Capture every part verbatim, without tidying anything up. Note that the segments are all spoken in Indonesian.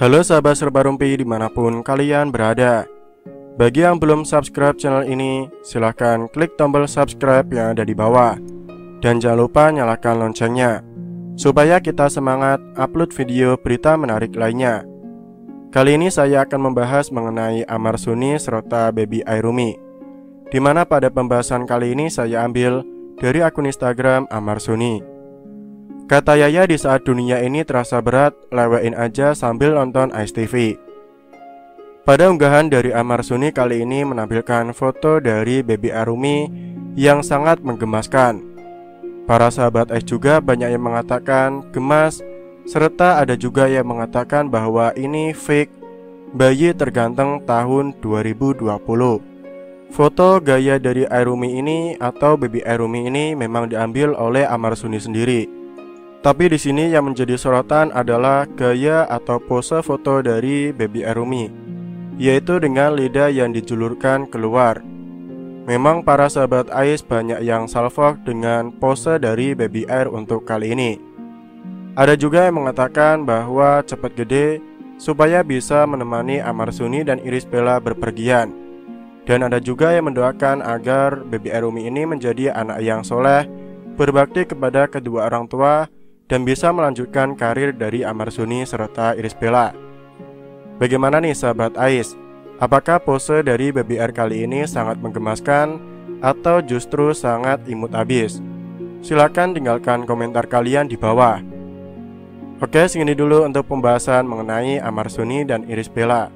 Halo sahabat Serba Rumpi dimanapun kalian berada. Bagi yang belum subscribe channel ini, silahkan klik tombol subscribe yang ada di bawah. Dan jangan lupa nyalakan loncengnya, supaya kita semangat upload video berita menarik lainnya. Kali ini saya akan membahas mengenai Ammar Zoni serta Baby Irumi, dimana pada pembahasan kali ini saya ambil dari akun Instagram Ammar Zoni. Kata Yaya, di saat dunia ini terasa berat, lewain aja sambil nonton Ice T V. Pada unggahan dari Ammar Zoni kali ini menampilkan foto dari Baby Irumi yang sangat menggemaskan. Para sahabat Ice juga banyak yang mengatakan gemas, serta ada juga yang mengatakan bahwa ini fake, bayi terganteng tahun dua ribu dua puluh. Foto gaya dari Irumi ini atau Baby Irumi ini memang diambil oleh Ammar Zoni sendiri. Tapi di sini yang menjadi sorotan adalah gaya atau pose foto dari Baby Irumi, yaitu dengan lidah yang dijulurkan keluar. Memang para sahabat Ice banyak yang salvok dengan pose dari Baby Air untuk kali ini. Ada juga yang mengatakan bahwa cepat gede supaya bisa menemani Ammar Zoni dan Iris Bella berpergian. Dan ada juga yang mendoakan agar Baby Irumi ini menjadi anak yang soleh, berbakti kepada kedua orang tua, dan bisa melanjutkan karir dari Ammar Zoni serta Iris Bella. Bagaimana nih sahabat Ice? Apakah pose dari Baby Air kali ini sangat menggemaskan atau justru sangat imut abis? Silahkan tinggalkan komentar kalian di bawah. Oke, segini dulu untuk pembahasan mengenai Ammar Zoni dan Iris Bella.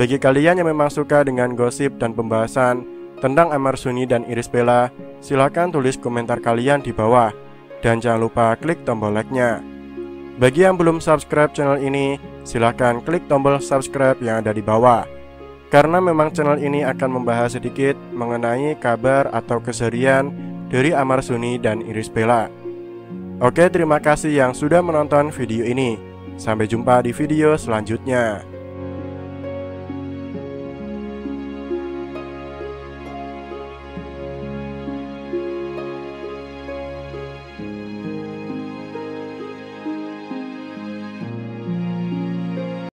Bagi kalian yang memang suka dengan gosip dan pembahasan tentang Ammar Zoni dan Iris Bella, silahkan tulis komentar kalian di bawah. Dan jangan lupa klik tombol like-nya. Bagi yang belum subscribe channel ini, silahkan klik tombol subscribe yang ada di bawah. Karena memang channel ini akan membahas sedikit mengenai kabar atau keserian dari Ammar Zoni dan Iris Bella. Oke, terima kasih yang sudah menonton video ini. Sampai jumpa di video selanjutnya.